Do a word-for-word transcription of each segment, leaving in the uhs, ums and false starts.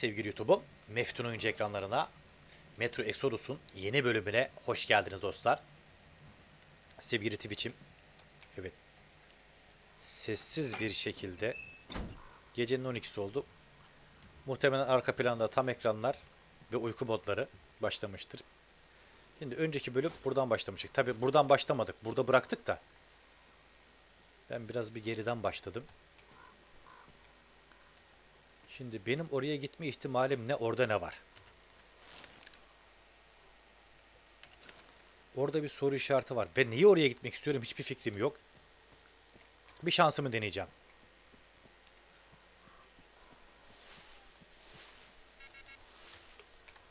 Sevgili YouTube'um, Meftun oyuncu ekranlarına, Metro Exodus'un yeni bölümüne hoş geldiniz dostlar. Sevgili Twitch'im, evet, sessiz bir şekilde gecenin on ikisi oldu. Muhtemelen arka planda tam ekranlar ve uyku modları başlamıştır. Şimdi önceki bölüm buradan başlamıştık. Tabi buradan başlamadık, burada bıraktık da. Ben biraz bir geriden başladım. Şimdi benim oraya gitme ihtimalim ne? Orada ne var? Orada bir soru işareti var. Ben niye oraya gitmek istiyorum? Hiçbir fikrim yok. Bir şansımı deneyeceğim.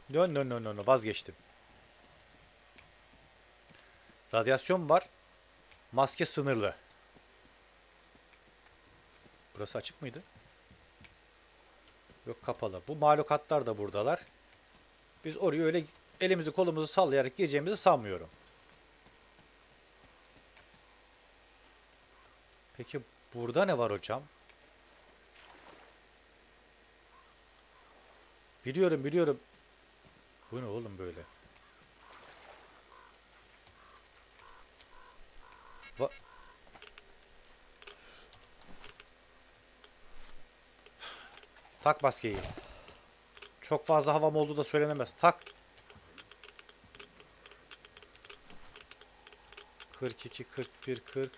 No no no no no. Vazgeçtim. Radyasyon var. Maske sınırlı. Burası açık mıydı? Yok, kapalı. Bu mahlukatlar da buradalar. Biz oraya öyle elimizi kolumuzu sallayarak gireceğimizi sanmıyorum. Peki burada ne var hocam? Biliyorum biliyorum. Bu ne oğlum böyle? Va Tak maskeyi. Çok fazla havam olduğu da söylenemez. Tak. kırk iki, kırk bir, kırk.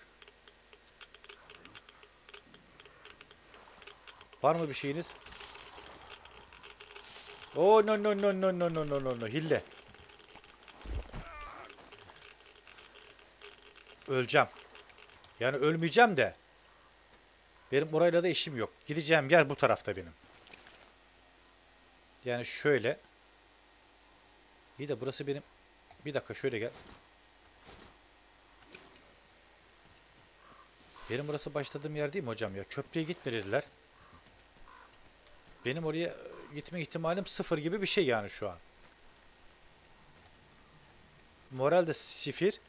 Var mı bir şeyiniz? Oh no no no no no no no no no. Hille. Öleceğim. Yani ölmeyeceğim de. Benim orayla da işim yok. Gideceğim yer bu tarafta benim. Yani şöyle. İyi de burası benim. Bir dakika şöyle gel. Benim burası başladığım yer değil mi hocam ya? Köprüye gitme dediler. Benim oraya gitme ihtimalim sıfır gibi bir şey yani şu an. Moral de sıfır.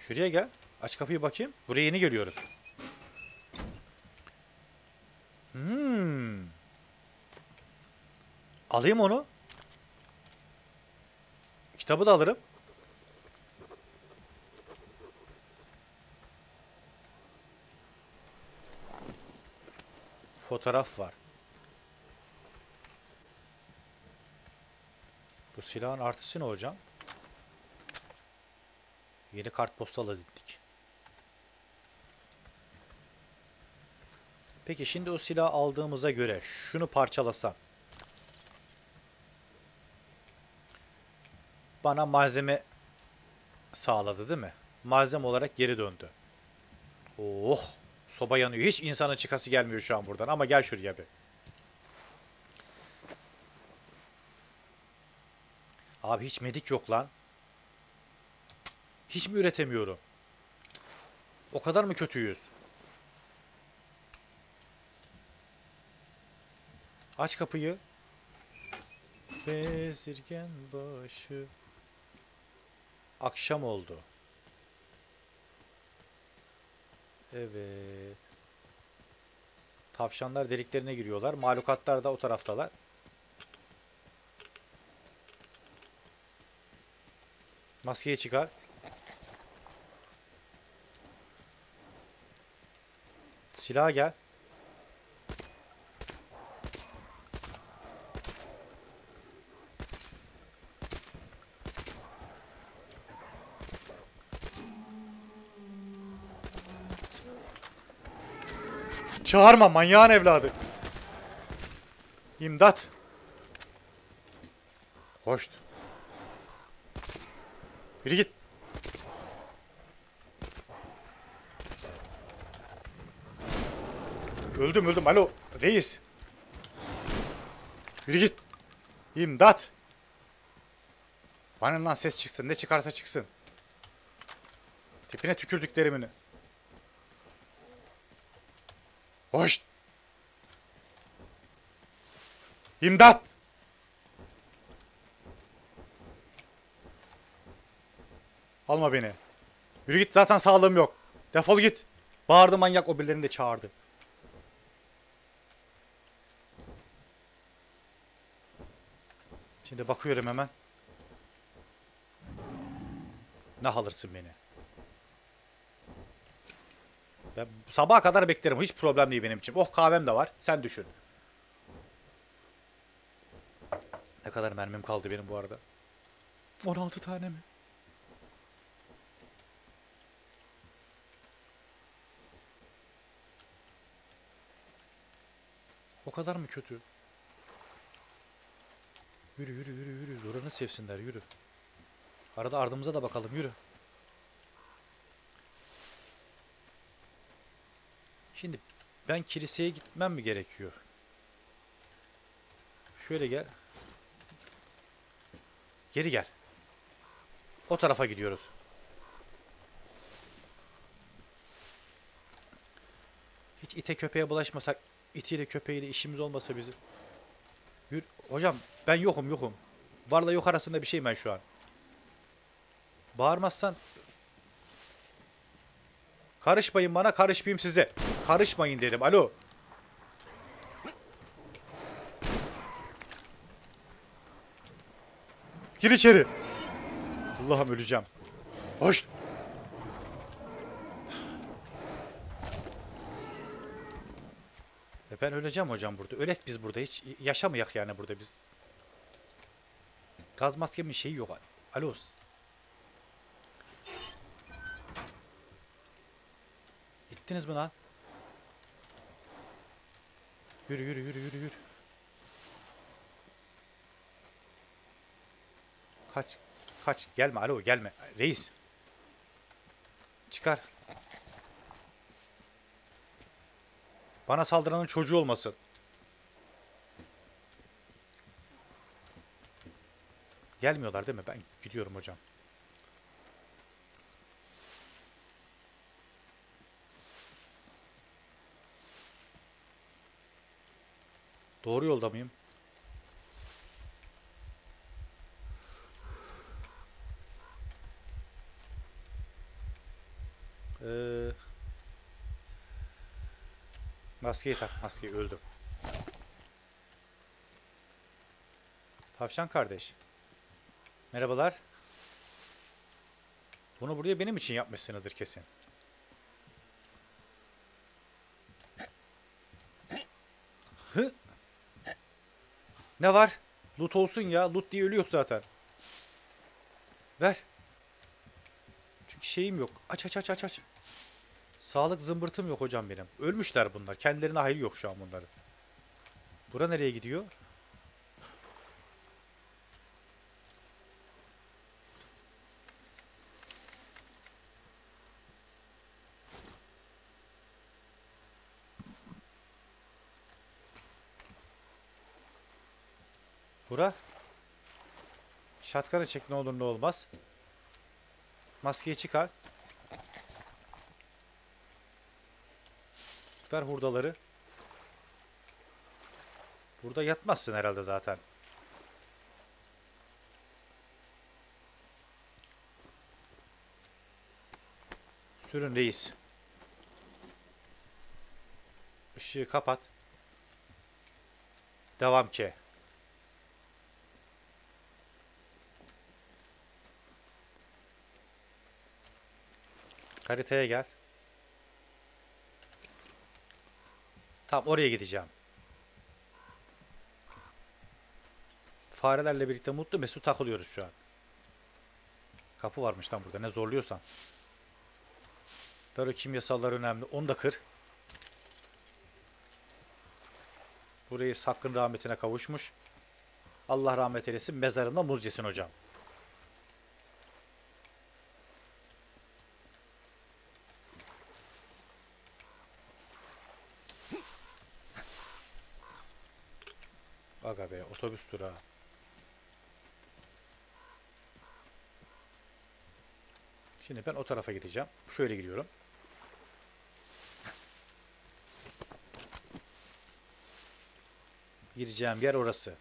Şuraya gel. Aç kapıyı bakayım. Buraya yeni geliyoruz. Hmm. Alayım onu. Kitabı da alırım. Fotoğraf var. Bu silahın artısı ne hocam? Yeni kartpostal edindik. Peki şimdi o silahı aldığımıza göre şunu parçalasam. Bana malzeme sağladı değil mi? Malzeme olarak geri döndü. Oh! Soba yanıyor. Hiç insanın çıkası gelmiyor şu an buradan. Ama gel şuraya bir. Abi hiç medik yok lan. Hiç mi üretemiyorum? O kadar mı kötüyüz? Aç kapıyı. Bezirgen başı. Akşam oldu. Evet. Tavşanlar deliklerine giriyorlar. Mahlukatlar da o taraftalar. Maskeyi çıkar. Silaha gel. Çağırma manyağın evladı. İmdat. Hoştu. Yürü git. Öldüm öldüm. Alo reis. Yürü git. İmdat. Bana lan ses çıksın. Ne çıkarsa çıksın. Tipine tükürdüklerimini. Hoş. İmdat. Alma beni. Yürü git, zaten sağlığım yok. Defol git. Bağırdı manyak, o birilerini de çağırdı. Şimdi bakıyorum hemen. Ne alırsın beni? Ben sabaha kadar beklerim. Hiç problem değil benim için. Oh, kahvem de var. Sen düşün. Ne kadar mermim kaldı benim bu arada? on altı tane mi? O kadar mı kötü? Yürü yürü yürü yürü. Duranı sevsinler, yürü. Arada ardımıza da bakalım, yürü. Şimdi ben kiliseye gitmem mi gerekiyor? Şöyle gel. Geri gel. O tarafa gidiyoruz. Hiç ite köpeğe bulaşmasak, itiyle köpeğiyle işimiz olmasa bizim. Yürü. Hocam ben yokum yokum. Varla yok arasında bir şeyim ben şu an. Bağırmazsan. Karışmayın bana, karışmayayım size. Karışmayın dedim. Alo. Gir içeri. Allah'ım öleceğim. Hoş. E ben öleceğim hocam burada. Ölek biz burada. Hiç yaşamayak yani burada biz. Gaz maskemin şeyi yok. Alo. Gittiniz mi lan? Yürü yürü yürü yürü yürü. Kaç. Kaç. Gelme. Alo gelme. Reis. Çıkar. Bana saldıranın çocuğu olmasın. Gelmiyorlar değil mi? Ben gidiyorum hocam. Doğru yolda mıyım? Ee, maskeyi tak. Maskeyi öldüm. Tavşan kardeş. Merhabalar. Bunu buraya benim için yapmışsınızdır kesin. Hı? Ne var? Loot olsun ya. Loot diye ölü yok zaten. Ver. Çünkü şeyim yok. Aç aç aç aç aç. Sağlık zımbırtım yok hocam benim. Ölmüşler bunlar. Kendilerine hayır yok şu an bunların. Bura nereye gidiyor? Bura. Şatkanı çek ne olur ne olmaz. Maskeyi çıkar. Ver hurdaları. Burada yatmazsın herhalde zaten. Sürün reis. Işığı kapat. Devam ki. Haritaya gel. Tamam, oraya gideceğim. Farelerle birlikte mutlu mesut takılıyoruz şu an. Kapı varmış lan burada. Ne zorluyorsan. Böyle kimyasallar önemli. Onu da kır. Burayı Hakk'ın rahmetine kavuşmuş. Allah rahmet eylesin. Mezarında muz yesin hocam. Aga be, otobüs durağı. Şimdi ben o tarafa gideceğim. Şöyle gidiyorum. Gireceğim yer orası.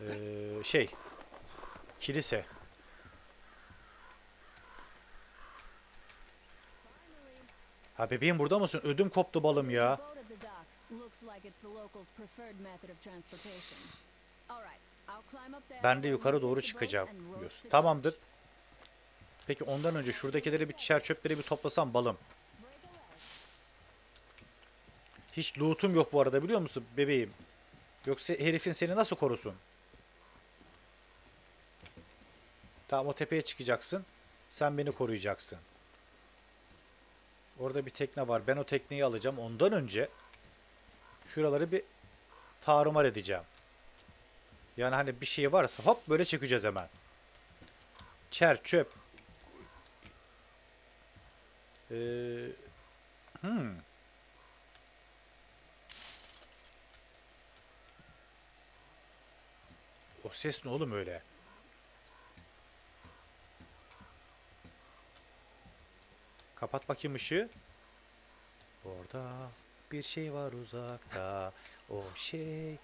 Ee, şey. Kilise. Ha bebeğim burada mısın? Ödüm koptu balım ya. Looks like it's the locals' preferred method of transportation. All right, Ben de yukarı doğru çıkacağım diyorsun. Tamamdır. Peki ondan önce şuradakileri bir çer çöpleri bir toplasam balım. Hiç loot'um yok bu arada biliyor musun bebeğim? Yoksa herifin seni nasıl korusun? Tamam o tepeye çıkacaksın. Sen beni koruyacaksın. Orada bir tekne var. Ben o tekneyi alacağım. Ondan önce şuraları bir tarumar edeceğim. Yani hani bir şey varsa hop böyle çekeceğiz hemen. Çer çöp. Ee, hmm. O ses ne oğlum öyle? Kapat bakayım ışığı. Orada bir şey var uzakta. O şey.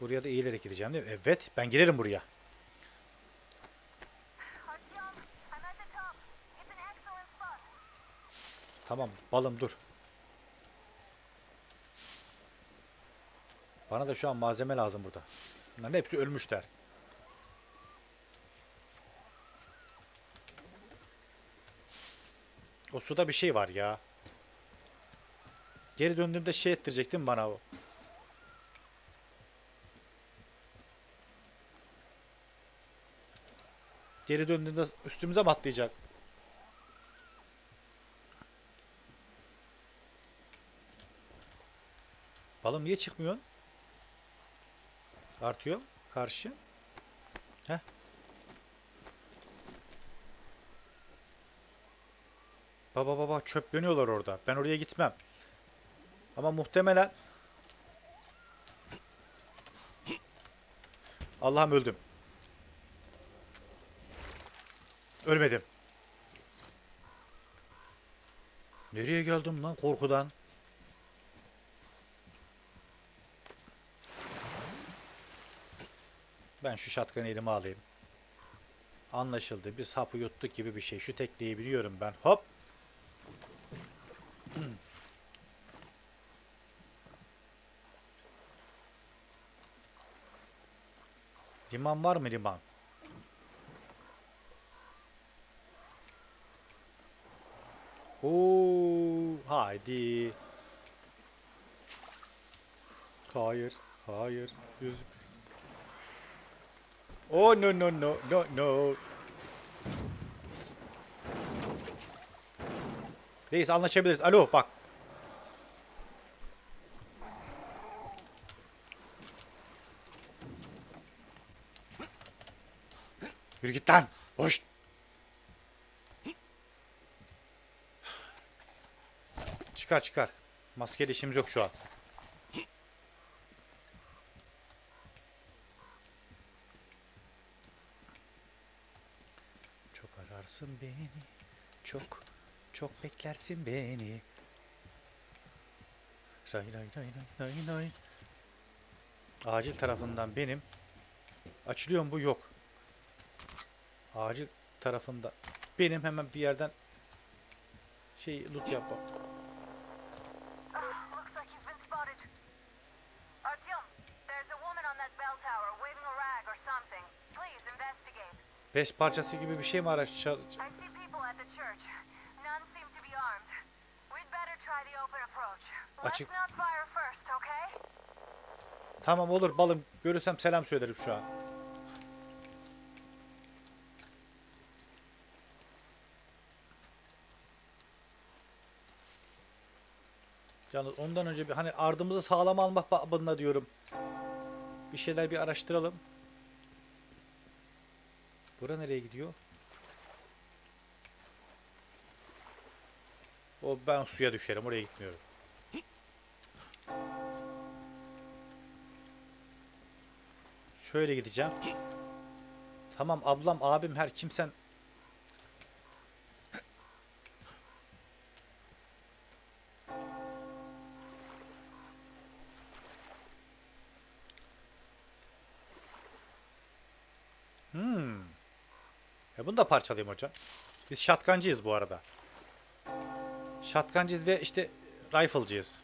Buraya da eğilerek gireceğim değil mi? Evet, ben girerim buraya. Tamam, balım dur. Bana da şu an malzeme lazım burada. Bunların hepsi ölmüşler. O suda bir şey var ya. Geri döndüğümde şey ettirecektim bana o. Geri döndüğümde üstümüze mi atlayacak? Balım niye çıkmıyorsun? Artyom karşı. Heh. Baba baba çöp dönüyorlar orada. Ben oraya gitmem. Ama muhtemelen Allah'ım öldüm. Ölmedim. Nereye geldim lan korkudan? Ben şu şatkanı elime alayım. Anlaşıldı. Biz hapı yuttuk gibi bir şey. Şu tekneyi biliyorum ben. Hop. Liman var mı liman? Oo, haydi. Hayır, hayır. Yüz... Oh no no no no no. Reis anlaşabiliriz. Alo bak. Yürü git lan. Hoş. Çıkar çıkar. Maskeyle işimiz yok şu an. Beni çok çok beklersin beni. Ray ray ray ray ray. Acil tarafından benim. Açılıyor mu bu? Yok. Acil tarafında benim hemen bir yerden şey loot yapmam. Beş parçası gibi bir şey mi araştıracağız? Açık. Tamam olur balım. Görürsem selam söylerim şu an. Yalnız ondan önce bir hani ardımızı sağlam almak babında diyorum. Bir şeyler bir araştıralım. Bura nereye gidiyor? O ben suya düşerim. Oraya gitmiyorum. Şöyle gideceğim. Tamam ablam, abim, her kimsen. Bunu da parçalayayım hocam. Biz şatkancıyız bu arada. Şatkancıyız ve işte riflecıyız.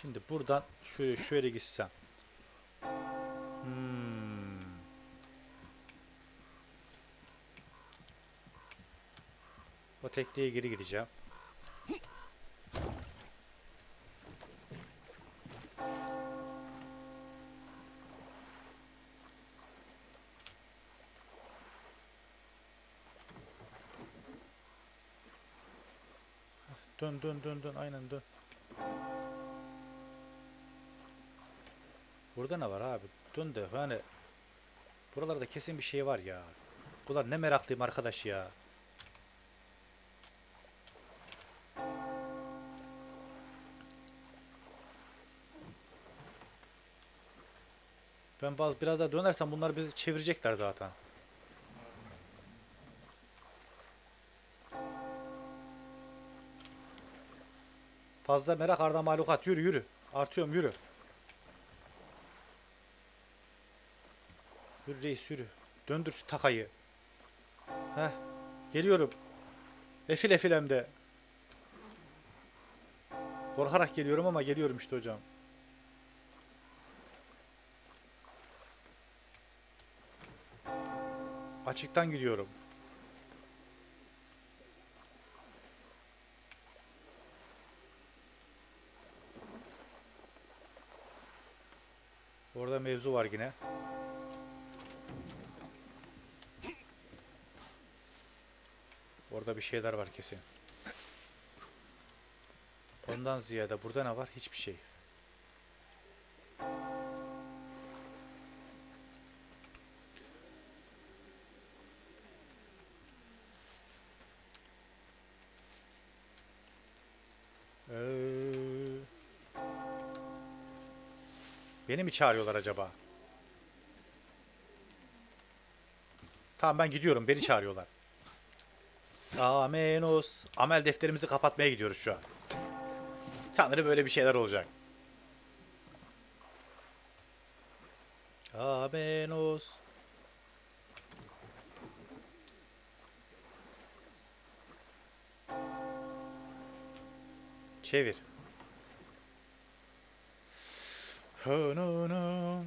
Şimdi buradan şöyle şöyle gitsem. Hmm. O tekneye geri gideceğim. Dön dön dön dön aynen dön. Burada ne var abi? Dön de yani. Buralarda kesin bir şey var ya. Bunlar ne meraklıyım arkadaş ya. Ben bazı biraz daha dönersem bunlar bizi çevirecekler zaten. Fazla merak arda mahlukat. Yürü yürü. Artyom yürü. Yürü reis yürü. Döndür şu takayı. Heh. Geliyorum. Efil efil hem de. Korkarak geliyorum ama geliyorum işte hocam. Açıktan gidiyorum. Orada mevzu var yine. Orada bir şeyler var kesin. Ondan ziyade burada ne var? Hiçbir şey. Beni mi çağırıyorlar acaba? Tamam ben gidiyorum. Beni çağırıyorlar. Amenos. Amel defterimizi kapatmaya gidiyoruz şu an. Sanırım böyle bir şeyler olacak. Amenos. Çevir. Oh, no, no.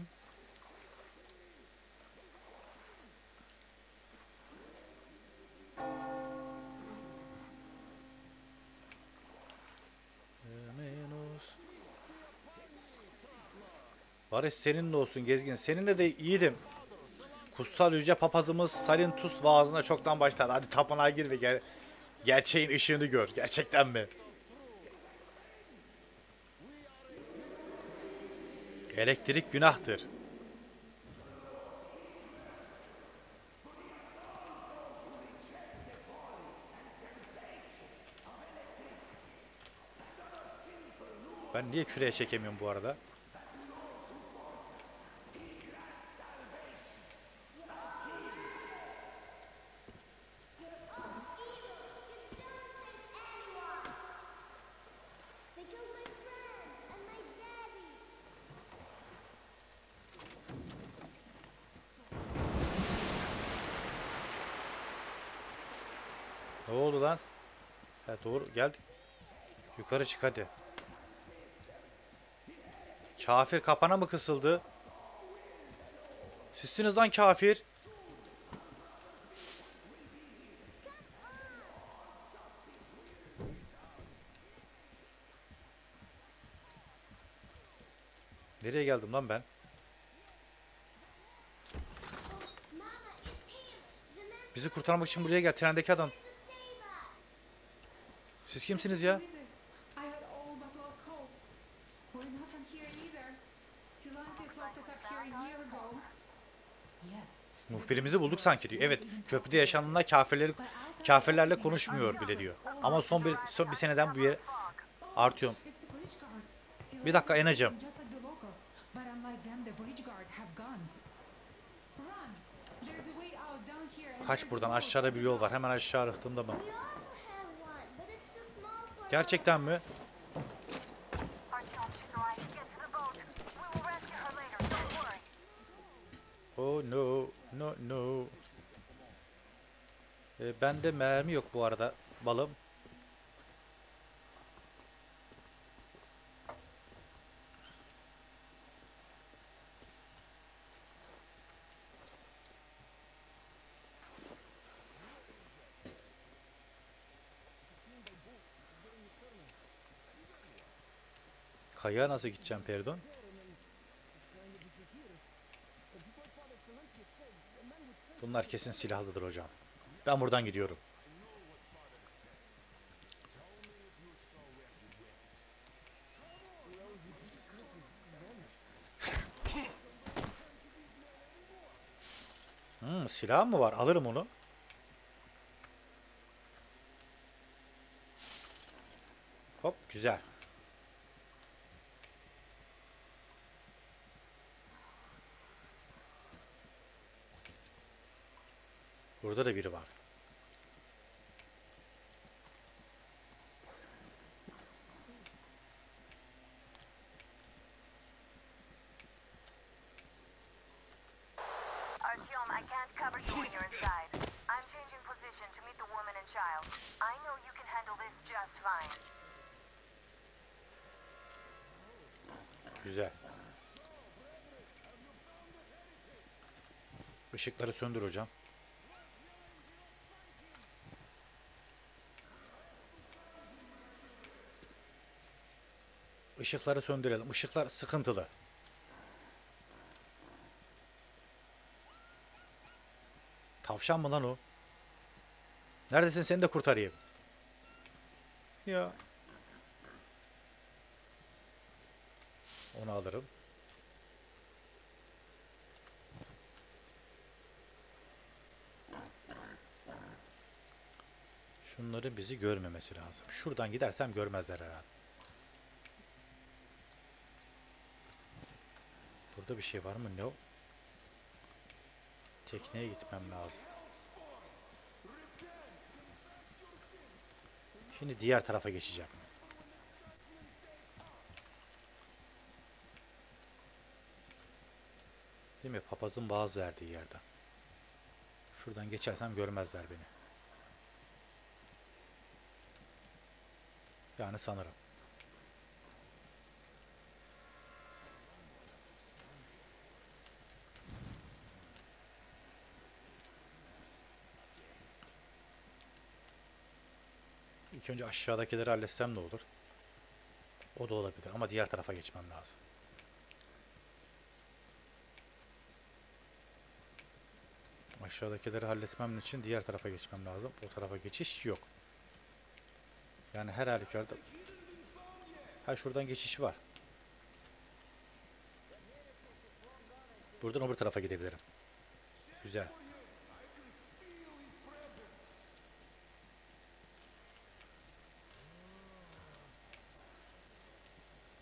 Boris seninle olsun gezgin. Seninle de iyiydim. Kutsal yüce papazımız Salintus vaazına çoktan başlar. Hadi tapınağa gir ve ger gerçeğin ışığını gör. Gerçekten mi? Elektrik günahtır. Ben niye küreye çekemiyorum bu arada? Ne oldu lan? He doğru geldik. Yukarı çık hadi. Kafir kapana mı kısıldı? Sizsiniz lan kafir. Nereye geldim lan ben? Bizi kurtarmak için buraya gel. Trendeki adam. Siz kimsiniz ya? Muhbirimizi bulduk sanki diyor. Evet, köprüde yaşananla kafirleri kafirlerle konuşmuyor bile diyor. Ama son bir son bir seneden bu yere Artyom. Bir dakika ineceğim. Kaç buradan, aşağıda bir yol var. Hemen aşağı rıhtımda mı? Gerçekten mi? no no. Ee, bende mermi yok bu arada balım. Kayaya nasıl gideceğim pardon? Bunlar kesin silahlıdır hocam. Ben buradan gidiyorum. Hmm, silah mı var? Alırım onu. Hop, güzel. Burada da biri var. Artyom, I can't cover you when you're inside. I'm changing position to meet the woman and child. I know you can handle this just fine. Güzel. Işıkları söndür hocam. Işıkları söndürelim. Işıklar sıkıntılı. Tavşan mı lan o? Neredesin? Seni de kurtarayım. Ya. Onu alırım. Şunları bizi görmemesi lazım. Şuradan gidersem görmezler herhalde. Burada bir şey var mı? No. Tekneye gitmem lazım. Şimdi diğer tarafa geçeceğim. Değil mi? Papazın vaaz verdiği yerden. Şuradan geçersem görmezler beni. Yani sanırım. İlk önce aşağıdakileri halletsem ne olur? O da olabilir ama diğer tarafa geçmem lazım. Aşağıdakileri halletmem için diğer tarafa geçmem lazım. O tarafa geçiş yok. Yani her halükarda... Ha, şuradan geçiş var. Buradan öbür tarafa gidebilirim. Güzel.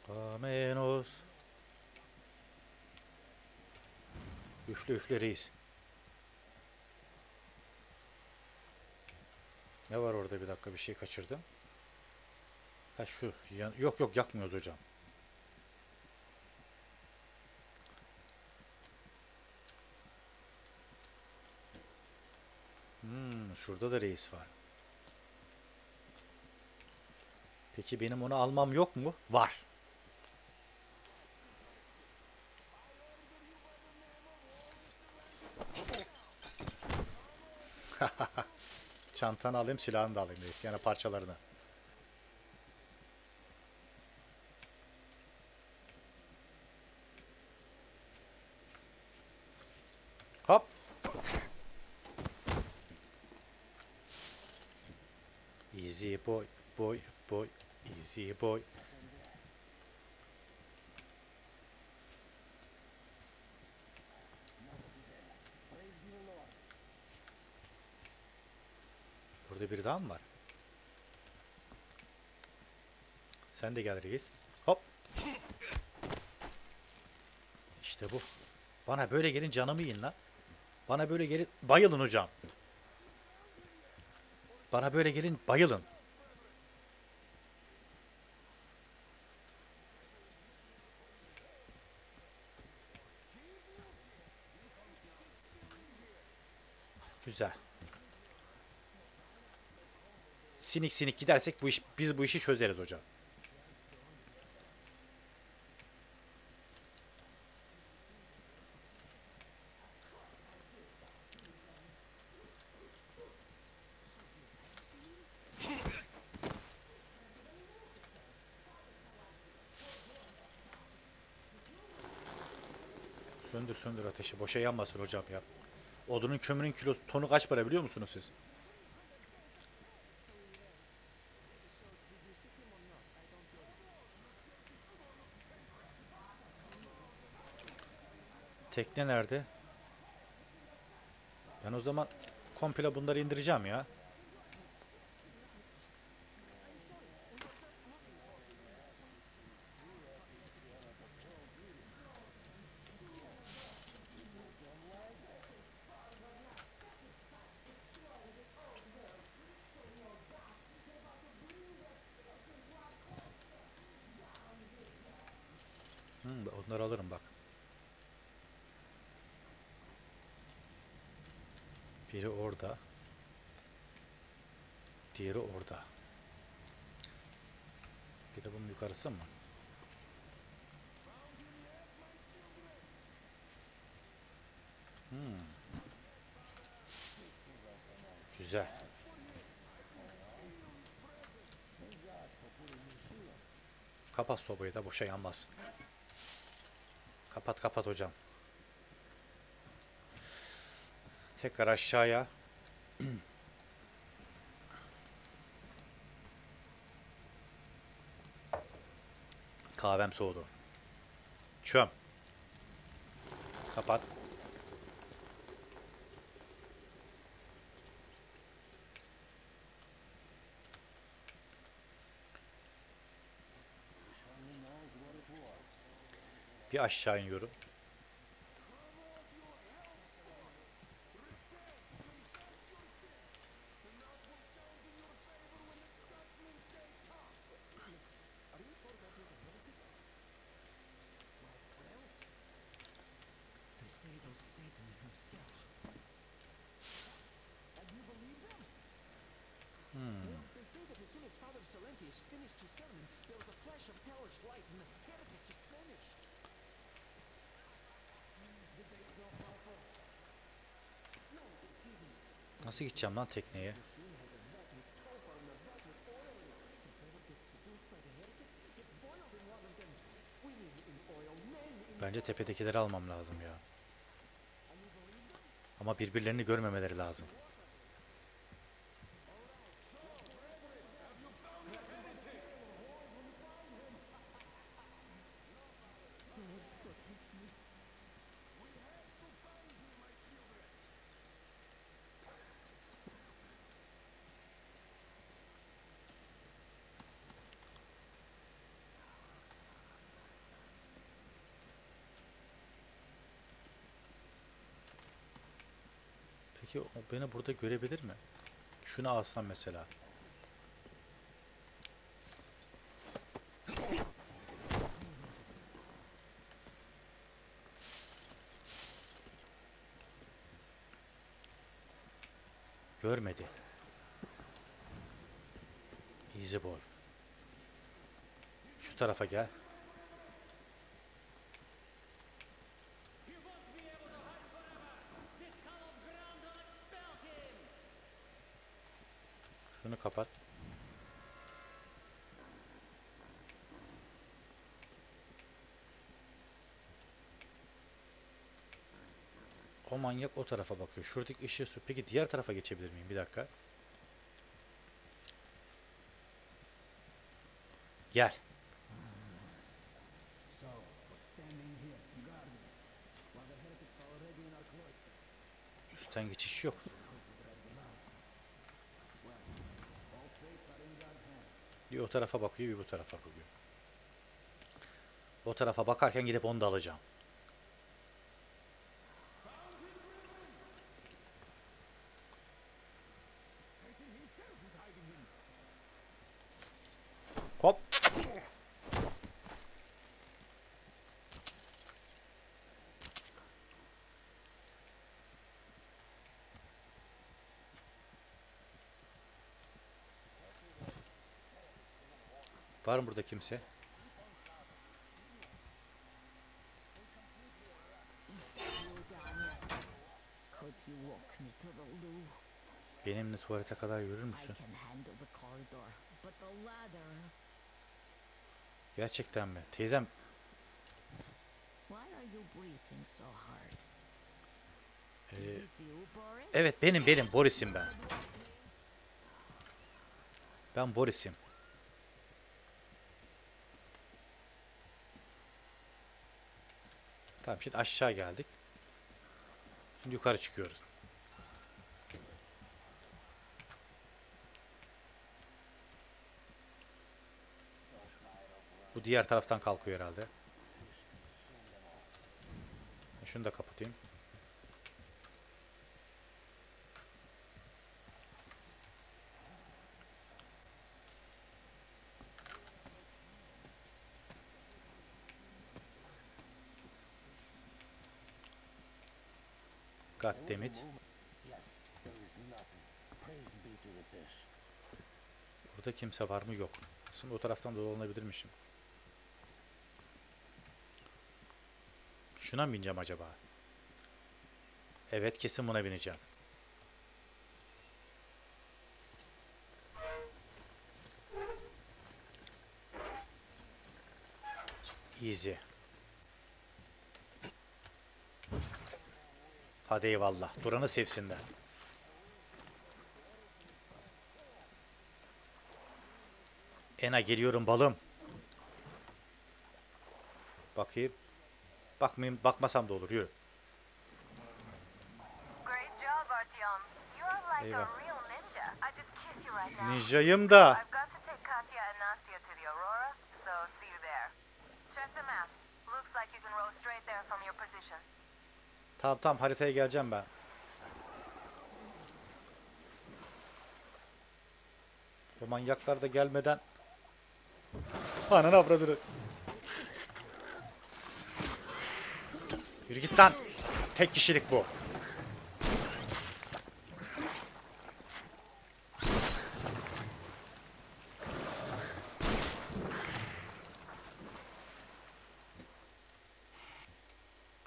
Amenos. Üçlü üçlü reis. Ne var orada? Bir dakika, bir şey kaçırdım. Ha şu. Yok yok, yakmıyoruz hocam. Hmm, şurada da reis var. Peki benim onu almam yok mu? Var. Çantanı alayım, silahını da alayım reis. Yani parçalarını. Hop. Easy boy, boy, boy. Easy boy. Burada bir daha mı var? Sen de gel reis. Hop. İşte bu. Bana böyle gelin, canımı yiyin lan. Bana böyle gelin, bayılın hocam. Bana böyle gelin, bayılın. Güzel. Sinik sinik gidersek bu iş, biz bu işi çözeriz hocam. Söndür söndür ateşi. Boşa yanmasın hocam ya. Odunun kömürün kilosu tonu kaç para biliyor musunuz siz? Tekne nerede? Ben o zaman komple bunları indireceğim ya. Hmm, onları alırım bak. Biri orada. Diğeri orada. Bir de bunun yukarısı mı? Hmm. Güzel. Kapat sobayı da boşa yanmasın. Kapat kapat hocam. Tekrar aşağıya. Kahvem soğudu. Çöm. Kapat. Bir aşağı iniyorum. Nasıl gideceğim lan tekneye? Bence tepedekileri almam lazım ya. Ama birbirlerini görmemeleri lazım. Peki o beni burada görebilir mi? Şunu alsam mesela. Görmedi. Easy boy. Şu tarafa gel. Bunu kapat. O manyak o tarafa bakıyor. Şuradaki ışığı su. Peki diğer tarafa geçebilir miyim? Bir dakika. Gel. Üstten geçiş yok. Bir o tarafa bakıyor, bir bu tarafa bakıyor. O tarafa bakarken gidip onu da alacağım. Hop. Var mı burada kimse? Benimle tuvalete kadar yürür müsün? Gerçekten mi? Teyzem. Ee, evet benim benim Boris'im ben. Ben Boris'im. Tamam şimdi aşağı geldik. Şimdi yukarı çıkıyoruz. Bu diğer taraftan kalkıyor herhalde. Şunu da kapatayım. God damn it. Burada kimse var mı? Yok. Şimdi o taraftan dolanabilirmişim. Şuna mı bineceğim acaba? Evet kesin buna bineceğim. Easy. Hadi eyvallah. Duranı sevsinler. Ena geliyorum balım. Bakayım. Bakmayayım, bakmasam da olur. Yürü. Eyvah. Ninjayım da. Tamam tamam haritaya geleceğim ben. O manyaklar da gelmeden. Ananı avradını. Yürü git lan. Tek kişilik bu.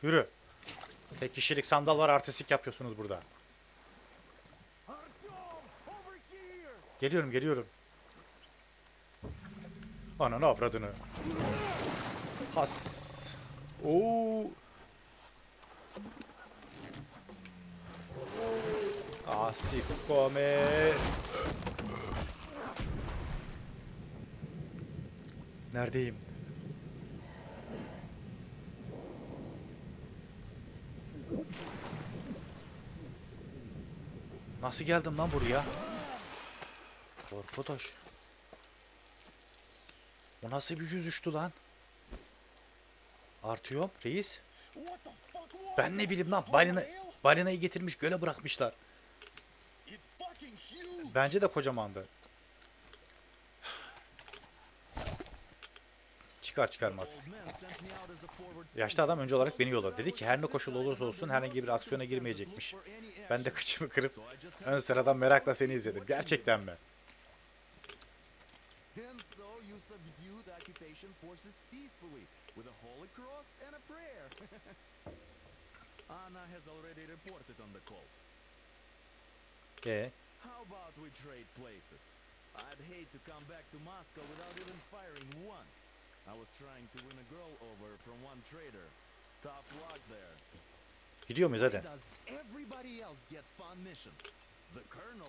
Yürü. Tek kişilik sandal var, artistik yapıyorsunuz burada. Geliyorum geliyorum. Ananı avradını. Has. Oo. Asi come. Neredeyim? Nasıl geldim lan buraya? Korkutuş. O nasıl bir yüz uçtu lan? Artyom reis. Ben ne bileyim lan, balina, balinayı getirmiş göle bırakmışlar. Bence de kocamandı. Çıkar çıkarmaz. Yaşlı adam önce olarak beni yolladı. Dedi ki her ne koşul olursa olsun herhangi bir aksiyona girmeyecekmiş. Ben de kıçımı kırıp ön sıradan merakla seni izledim. Gerçekten mi? Eee? How about we trade places? I'd hate to come back to Moscow without even firing once. I was trying to win a girl over from one trader. Tough luck there. Gidiyor muyuz hadi?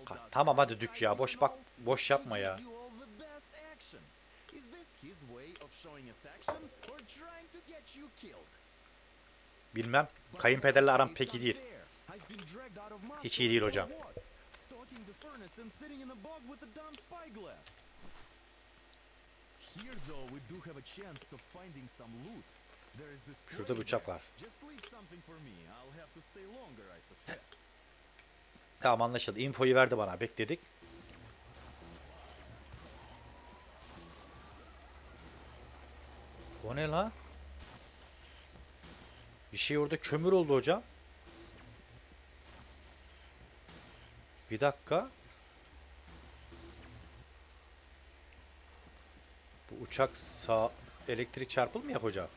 Ha, tamam hadi dük ya. Boş bak, boş yapma ya. Bilmem. Kayınpederle aram pek iyi değil. Hiç iyi değil hocam. Şurada bir uçak var. Tamam anlaşıldı. Infoyu verdi bana. Bekledik. O ne la? Bir şey orada kömür oldu hocam. Bir dakika. Bu uçak sağ... Elektrik çarpımı mı yapacağım?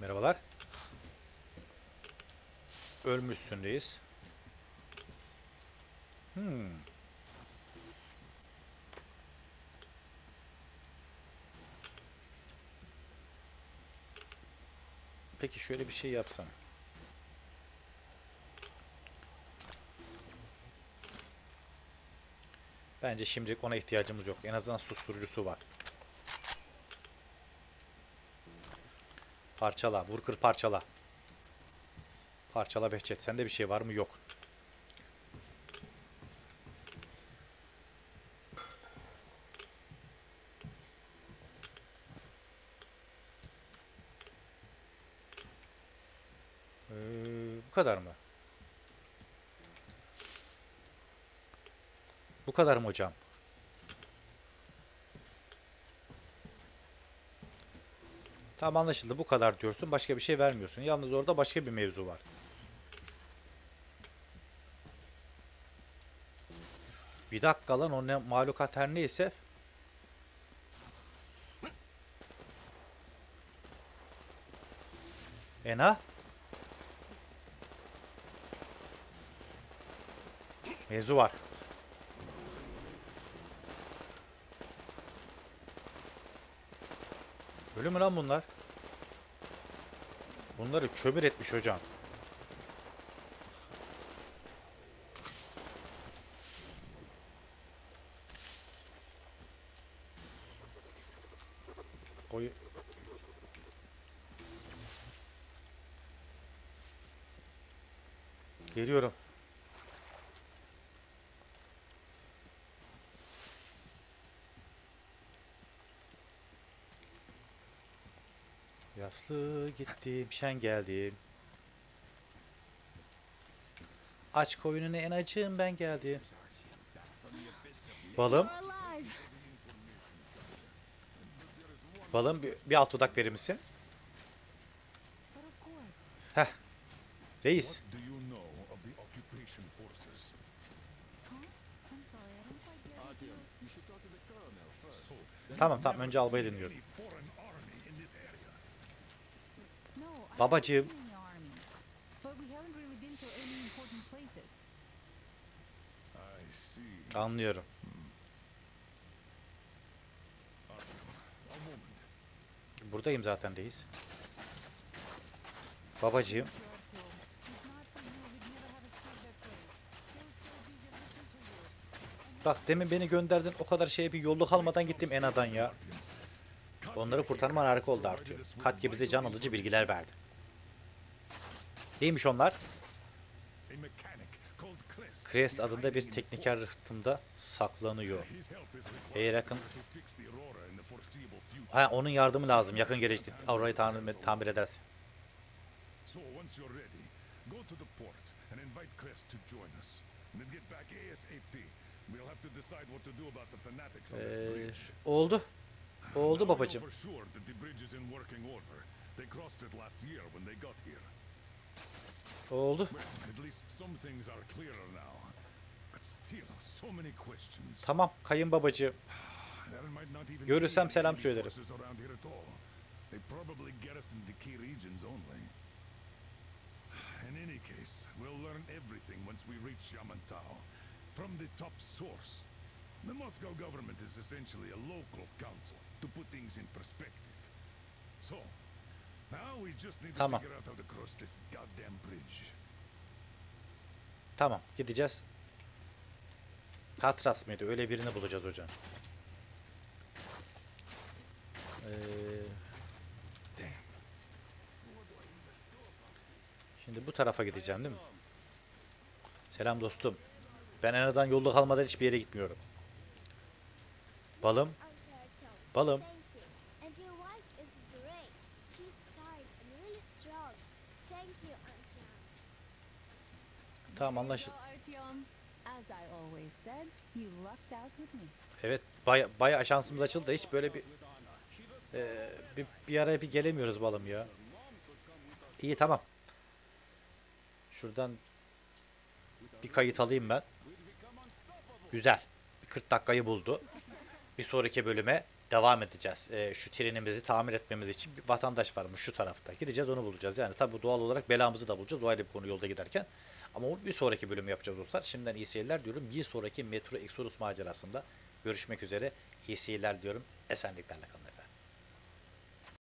Merhabalar. Ölmüşsündeyiz. Hmm. Peki şöyle bir şey yapsam. Bence şimdilik ona ihtiyacımız yok. En azından susturucusu var. Parçala. Vur kır parçala. Parçala Behçet. Sende bir şey var mı? Yok. Ee, bu kadar mı? Bu kadar mı hocam? Tamam, anlaşıldı. Bu kadar diyorsun. Başka bir şey vermiyorsun. Yalnız orada başka bir mevzu var. Bir dakika lan, o ne mahlukat her neyse. Ena? Mevzu var. Ölü mü lan bunlar? Bunları kömür etmiş hocam. Oy. Geliyorum. Yaslı gittim, şen geldim. Aç koyununu en acığım, ben geldim. Balım. Balım, bir, bir alt odak verir misin? Heh. Reis. Tamam tamam, önce albayı dinliyorum. Babacığım. Anlıyorum. Buradayım zaten reis. Babacığım. Bak demin beni gönderdin, o kadar şeye bir yolluk almadan gittim Ena'dan ya. Onları kurtarman harika oldu Artyom. Katya bize can alıcı bilgiler verdi. Neymiş onlar? Krest adında bir tekniker rıhtımda saklanıyor. Eğer yakın... Ha, onun yardımı lazım. Yakın gelecekte Aurora'yı tamir, tamir edersin. Ee, oldu. Oldu babacığım. Oldu. Tamam kayınbabacığım. Görürsem selam söylerim. The Moscow government is essentially a local council to put things in perspective. So, now we just need to figure out how to cross this goddamn bridge. Tamam, gideceğiz. Katras mıydı? Öyle birini bulacağız hocam. Ee, şimdi bu tarafa gideceğim değil mi? Selam dostum. Ben Ena'dan yolda kalmadan hiçbir yere gitmiyorum. Balım. Balım. Tamam anlaşıldı. Evet baya, baya şansımız açıldı. Hiç böyle bir, e, bir bir araya bir gelemiyoruz balım ya. İyi tamam. Şuradan Bir kayıt alayım ben. Güzel. kırk dakikayı buldu. Bir sonraki bölüme devam edeceğiz. E, şu trenimizi tamir etmemiz için bir vatandaş varmış şu tarafta. Gideceğiz, onu bulacağız. Yani tabii doğal olarak belamızı da bulacağız. O ayrı bir konu yolda giderken. Ama bir sonraki bölümü yapacağız dostlar. Şimdiden iyi seyirler diyorum. Bir sonraki Metro Exodus macerasında görüşmek üzere. İyi seyirler diyorum. Esenliklerle kalın.